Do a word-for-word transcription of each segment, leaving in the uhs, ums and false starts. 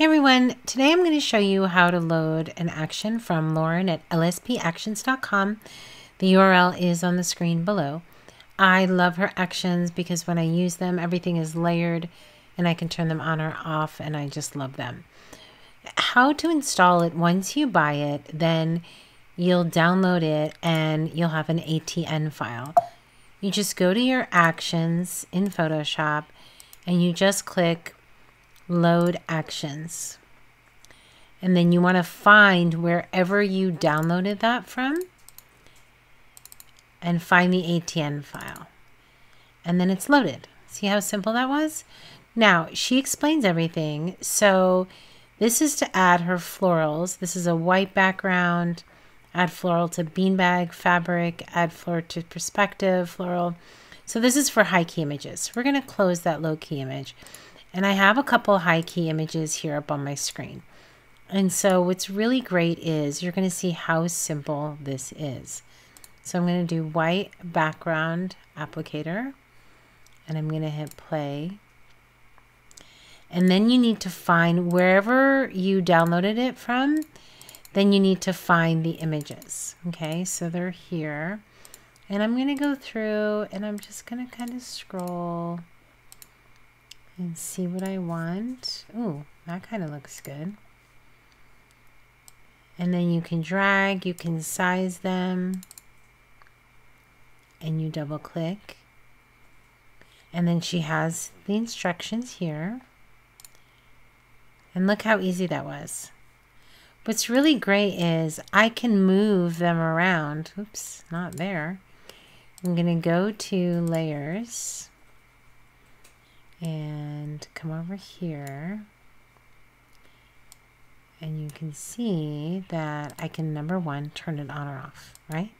Hey everyone, today I'm going to show you how to load an action from Lauren at L S P actions dot com. The U R L is on the screen below. I love her actions because when I use them, everything is layered and I can turn them on or off, and I just love them. How to install it: once you buy it, then you'll download it and you'll have an A T N file. You just go to your actions in Photoshop and you just click Load Actions, and then you want to find wherever you downloaded that from and find the A T N file, and then it's loaded. See how simple that was? Now she explains everything. So this is to add her florals. This is a white background. Add floral to beanbag fabric, add floral to perspective floral. So this is for high key images. We're going to close that low key image. And I have a couple high key images here up on my screen. And so what's really great is you're going to see how simple this is. So I'm going to do white background applicator, and I'm going to hit play. And then you need to find wherever you downloaded it from. Then you need to find the images. Okay, so they're here. And I'm going to go through and I'm just going to kind of scroll and see what I want. Ooh, that kind of looks good. And then you can drag, you can size them, and you double click. And then she has the instructions here. And look how easy that was. What's really great is I can move them around. Oops, not there. I'm gonna go to layers and come over here, and you can see that I can, number one, turn it on or off, right?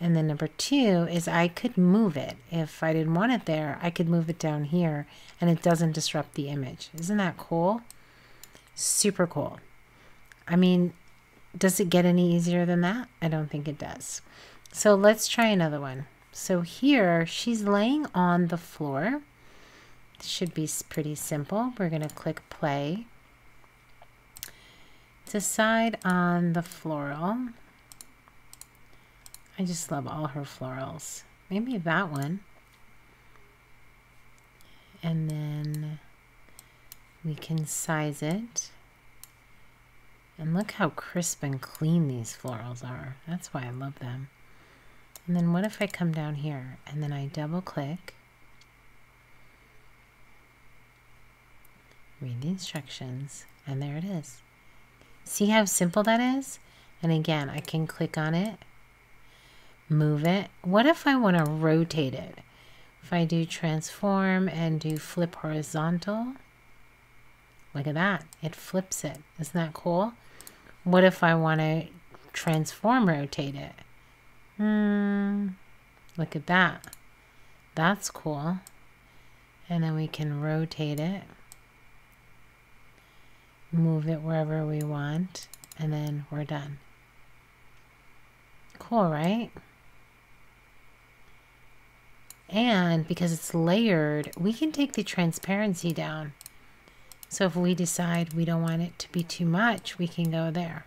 And then number two is I could move it. If I didn't want it there, I could move it down here and it doesn't disrupt the image. Isn't that cool? Super cool. I mean, does it get any easier than that? I don't think it does. So let's try another one. So here she's laying on the floor. Should be pretty simple. We're going to click play. Decide on the floral. I just love all her florals. Maybe that one. And then we can size it. And look how crisp and clean these florals are. That's why I love them. And then what if I come down here and then I double click? Read the instructions, and there it is. See how simple that is? And again, I can click on it, move it. What if I want to rotate it? If I do transform and do flip horizontal, look at that, it flips it. Isn't that cool? What if I want to transform rotate it? Hmm, look at that, that's cool. And then we can rotate it, move it wherever we want, and then we're done. Cool, right? And because it's layered, we can take the transparency down. So if we decide we don't want it to be too much, we can go there.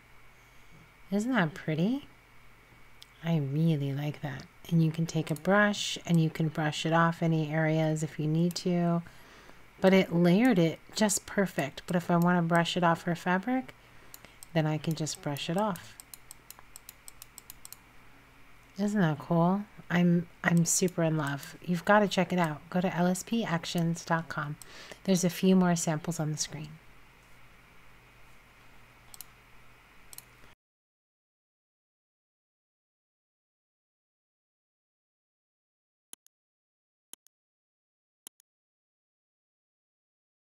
Isn't that pretty? I really like that. And you can take a brush and you can brush it off any areas if you need to. But it layered it just perfect. But if I want to brush it off her fabric, then I can just brush it off. Isn't that cool? I'm I'm super in love. You've got to check it out. Go to L S P actions dot com. There's a few more samples on the screen.